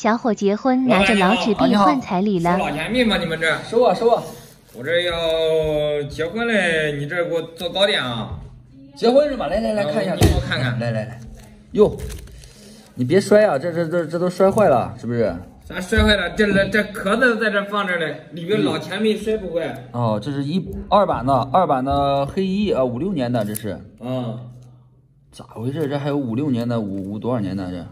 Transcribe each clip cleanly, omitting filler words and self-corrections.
小伙结婚拿着老纸币换彩礼了。收老钱币吗？你们这收啊收啊！我这要结婚嘞，你这给我做糕点啊！结婚是吧？来来来看一下，你给我看看。来来来，哟，你别摔啊！这都摔坏了，是不是？ 咱摔坏了，这壳子在这放着嘞，里边老钱币摔不坏。哦，这是二版的黑衣啊，56年的这是。嗯，咋回事？这还有56年的，五多少年的这？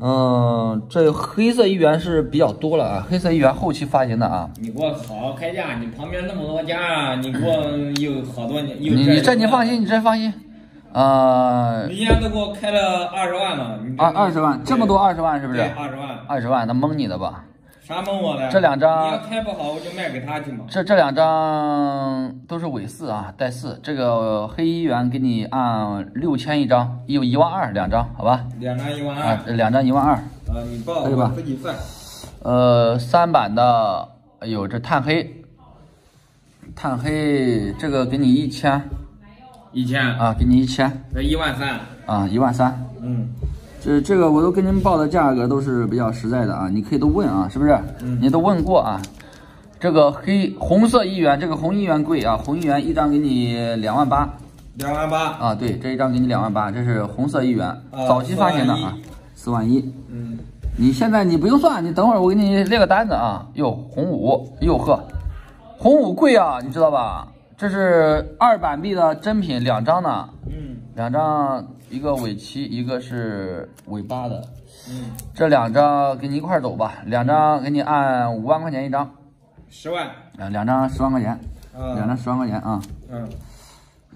嗯，这黑色一元是比较多了啊，黑色一元后期发行的啊。你给我好好开价，你旁边那么多家，你给我有好多年。你放心，你真放心。 人家都给我开了20万了，20万这么多20万是不是？20万，那蒙你的吧？啥蒙我的？这两张你要开不好，我就卖给他去嘛。这两张都是尾四啊，带四。这个黑衣元给你按6000一张，有12000两张，好吧？两张一万二。你报可以吧？自己算。3版的，哎呦，这炭黑这个给你1000。 1000啊，给你1000，这13000啊，13000。嗯，这个我都跟您报的价格都是比较实在的啊，你可以都问啊，是不是？嗯，你都问过啊。这个红色一元，这个红一元贵啊，红一元一张给你28000。28000啊，对，这一张给你28000，这是红色一元，早期发行的啊，41000。嗯，你现在你不用算，你等会儿我给你列个单子啊。哟，红5，哟呵，红5贵啊，你知道吧？ 这是2版币的真品，两张呢。嗯，两张，一个尾7，一个是尾8的。嗯，这两张给你一块走吧，两张给你按5万块钱一张，10万。两张10万块钱，两张10万块钱啊。嗯，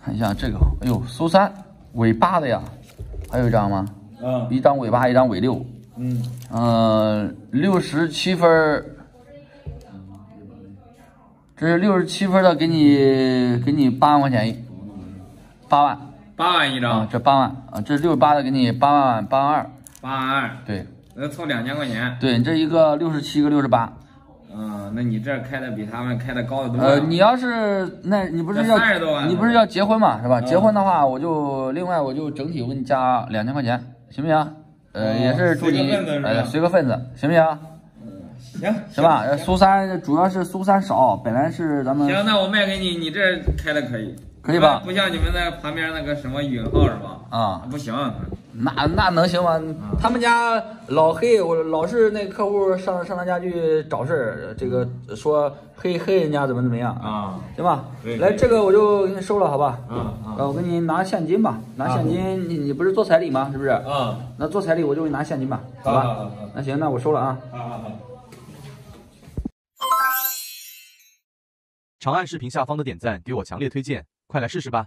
看一下这个，哎呦，苏3尾8的呀，还有一张吗？嗯，一张尾8，一张尾6。嗯，67分。 这是67分的，给你8万块钱，8万一张，这8万啊，这68的给你8万2，8万2，对，凑2000块钱，对你这一个67，一个68，嗯，那你这开的比他们开的高得多。你要是那你不是要30多万，你不是要结婚嘛，是吧？结婚的话，我就整体我给你加2000块钱，行不行？也是祝你随个份子，行不行？ 行吧，苏3主要是苏3少，本来是咱们行，那我卖给你，你这开的可以，可以吧？不像你们那旁边那个什么允浩是吧？啊，不行，那能行吗？他们家老黑，我老是那客户上他家去找事儿，这个说黑人家怎么样啊？行吧，来这个我就给你收了，好吧？我给你拿现金吧，拿现金，你不是做彩礼吗？是不是？啊，那做彩礼我就给你拿现金吧，好吧？那行，那我收了啊。好。 长按视频下方的点赞给我强烈推荐，快来试试吧！